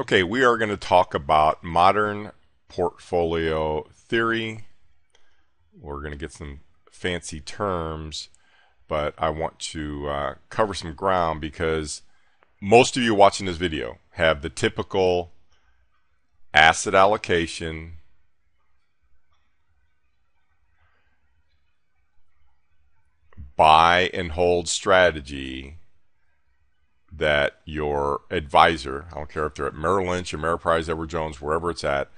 Okay, we are going to talk about modern portfolio theory. We're going to get some fancy terms, but I want to cover some ground because most of you watching this video have the typical asset allocation, buy and hold strategy that your advisor, I don't care if they're at Merrill Lynch, Ameriprise, Edward Jones, wherever it's at,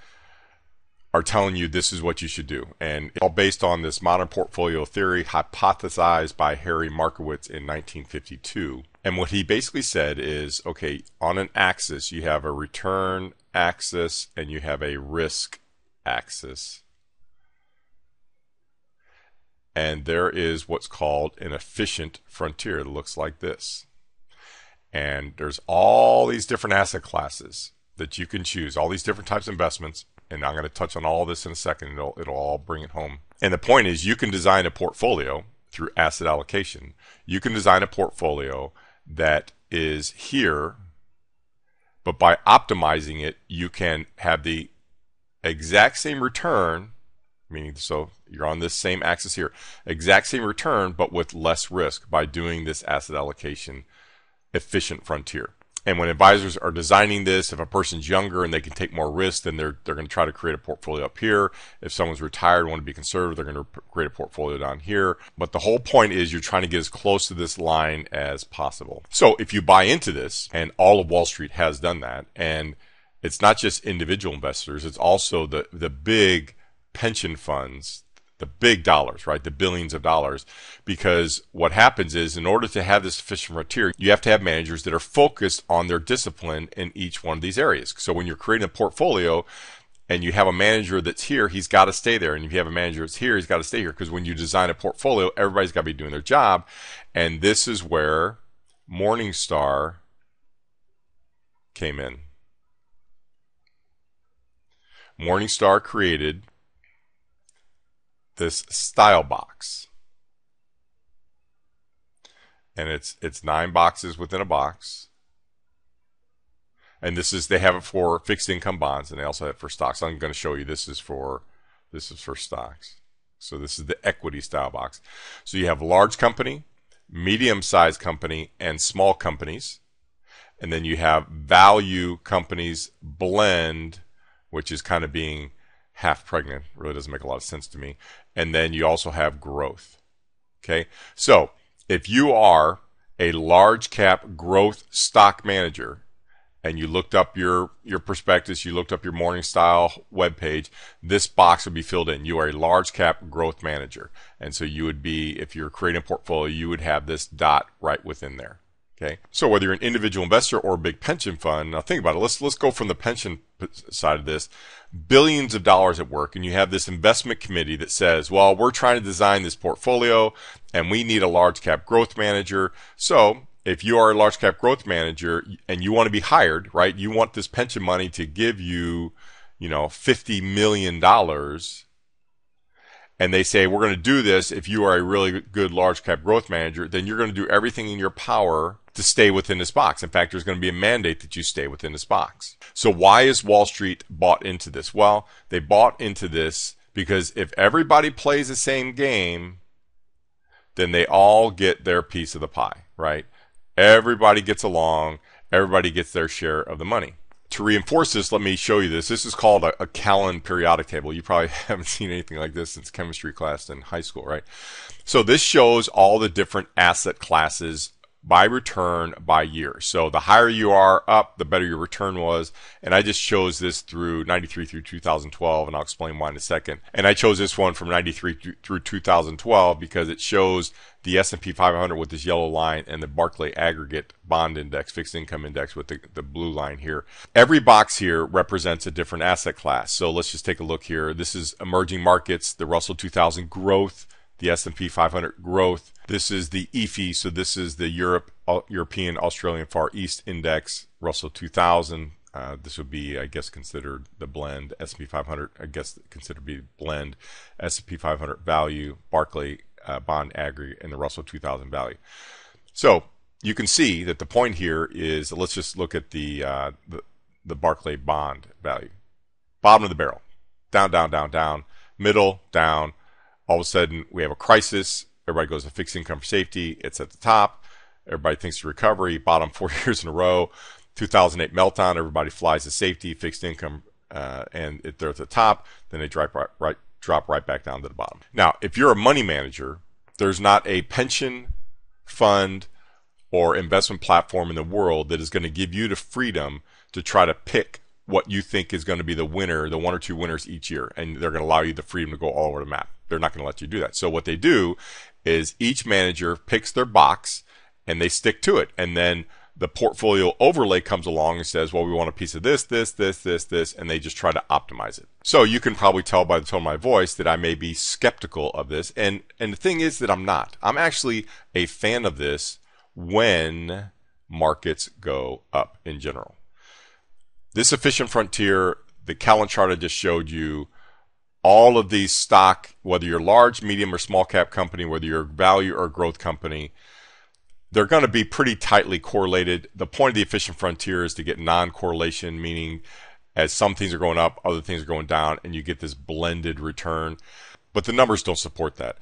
are telling you this is what you should do. And it's all based on this modern portfolio theory hypothesized by Harry Markowitz in 1952. And what he basically said is, okay, on an axis, you have a return axis and you have a risk axis. And there is what's called an efficient frontier that looks like this. And there's all these different asset classes that you can choose, all these different types of investments. And I'm going to touch on all this in a second. It'll all bring it home. And the point is you can design a portfolio through asset allocation. You can design a portfolio that is here, but by optimizing it, you can have the exact same return, meaning so you're on this same axis here, exact same return, but with less risk by doing this asset allocation efficient frontier. And when advisors are designing this, if a person's younger and they can take more risk, then they're going to try to create a portfolio up here. If someone's retired and want to be conservative, they're going to create a portfolio down here. But the whole point is you're trying to get as close to this line as possible. So if you buy into this, and all of Wall Street has done that, and it's not just individual investors, it's also the big pension funds, the big dollars, right? The billions of dollars. Because what happens is in order to have this efficient frontier, you have to have managers that are focused on their discipline in each one of these areas. So when you're creating a portfolio and you have a manager that's here, he's got to stay there. And if you have a manager that's here, he's got to stay here. Because when you design a portfolio, everybody's got to be doing their job. And this is where Morningstar came in. Morningstar created this style box, and it's 9 boxes within a box, and this is, they have it for fixed income bonds, and they also have it for stocks. I'm going to show you this is for stocks. So this is the equity style box. So you have large company, medium-sized company, and small companies, and then you have value companies blend, which is kind of being half pregnant, really doesn't make a lot of sense to me. And then you also have growth. Okay, so if you are a large cap growth stock manager and you looked up your prospectus, you looked up your Morningstar webpage, this box would be filled in. You are a large cap growth manager, and so you would be, if you're creating a portfolio, you would have this dot right within there. Okay, so whether you're an individual investor or a big pension fund, now think about it. Let's go from the pension side of this. Billions of dollars at work, and you have this investment committee that says, well, we're trying to design this portfolio, and we need a large cap growth manager. So if you are a large cap growth manager and you want to be hired, right, you want this pension money to give you, you know, $50 million. And they say, we're going to do this if you are a really good large cap growth manager, then you're going to do everything in your power to stay within this box. In fact, there's going to be a mandate that you stay within this box. So why is Wall Street bought into this? Well, they bought into this because if everybody plays the same game, then they all get their piece of the pie, right? Everybody gets along. Everybody gets their share of the money. To reinforce this, let me show you this. This is called a Callan periodic table. You probably haven't seen anything like this since chemistry class in high school, right? So this shows all the different asset classes by return by year. So the higher you are up, the better your return was. And I just chose this through 93 through 2012, and I'll explain why in a second. And I chose this one from 93 through 2012 because it shows the S&P 500 with this yellow line and the Barclays Aggregate Bond Index, fixed income index, with the blue line here. Every box here represents a different asset class. So let's just take a look here. This is emerging markets, the Russell 2000 growth, the S&P 500 growth. This is the EAFE, so this is the European, Australian, Far East Index, Russell 2000. This would be, I guess, considered the blend. S&P 500, I guess, considered to be blend. S&P 500 value, Barclays Bond Aggregate, and the Russell 2000 value. So you can see that the point here is, let's just look at the the Barclay bond value. Bottom of the barrel. Down, down, down, down. Middle, down. All of a sudden, we have a crisis. Everybody goes to fixed income for safety. It's at the top. Everybody thinks recovery. Bottom 4 years in a row. 2008 meltdown. Everybody flies to safety, fixed income, and they're at the top. Then they drop right back down to the bottom. Now, if you're a money manager, there's not a pension fund or investment platform in the world that is going to give you the freedom to try to pick what you think is going to be the winner, the one or two winners each year, and they're going to allow you the freedom to go all over the map. They're not going to let you do that. So what they do is each manager picks their box and they stick to it, and then the portfolio overlay comes along and says, well, we want a piece of this, this, this, this, this, and they just try to optimize it. So you can probably tell by the tone of my voice that I may be skeptical of this, and the thing is that I'm not. I'm actually a fan of this when markets go up in general. This efficient frontier, the Callan chart I just showed you, all of these stock, whether you're large, medium, or small cap company, whether you're a value or growth company, they're going to be pretty tightly correlated. The point of the efficient frontier is to get non-correlation, meaning as some things are going up, other things are going down, and you get this blended return. But the numbers don't support that.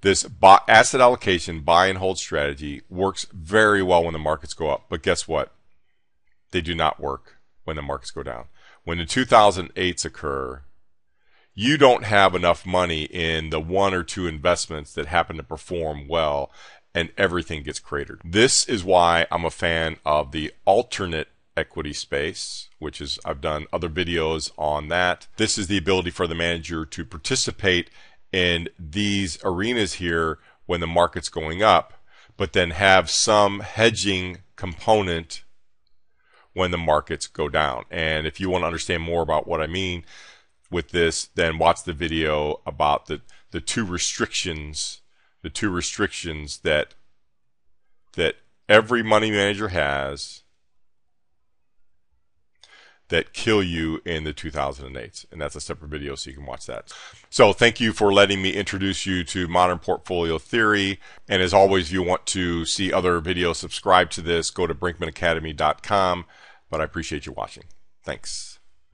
This asset allocation, buy and hold strategy works very well when the markets go up. But guess what? They do not work when the markets go down. When the 2008s occur, you don't have enough money in the one or two investments that happen to perform well, and everything gets cratered. This is why I'm a fan of the alternate equity space, which is, I've done other videos on that. This is the ability for the manager to participate in these arenas here when the market's going up, but then have some hedging component when the markets go down. And if you want to understand more about what I mean with this, then watch the video about the two restrictions that every money manager has that kill you in the 2008s. And that's a separate video, so you can watch that. So thank you for letting me introduce you to Modern Portfolio Theory. And as always, if you want to see other videos, subscribe to this, go to brinkmanacademy.com. But I appreciate you watching. Thanks.